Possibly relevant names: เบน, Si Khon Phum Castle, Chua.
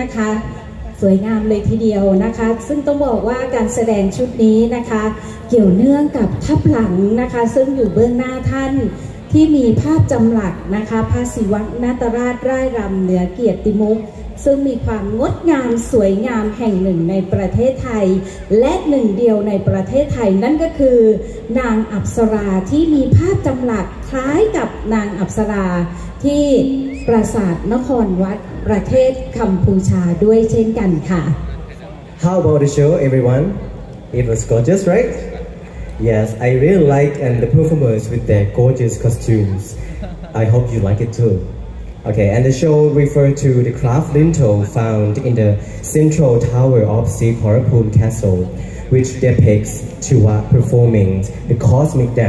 นะคะสวยงามเลยทีเดียวนะคะซึ่งต้องบอกว่าการแสดงชุดนี้นะคะเกี่ยวเนื่องกับภาพหลังนะคะซึ่งอยู่เบื้องหน้าท่านที่มีภาพจำหลักนะคะพระศิวนาตราชร่ายรำเหนือเกียรติมุขซึ่งมีความงดงามสวยงามแห่งหนึ่งในประเทศไทยและหนึ่งเดียวในประเทศไทยนั่นก็คือนางอัปสราที่มีภาพจำหลักคล้ายกับนางอัปสราที่ปราสาทนครวัดประเทศกัมพูชาด้วยเช่นกันค่ะ How about the show, everyone? It was gorgeous, right? Yes, I really liked and the performers with their gorgeous costumes. I hope you like it too.Okay, and the show referred to the craft lintel found in the central tower of Si Khon Phum Castle, which depicts Chua performing the cosmic dance.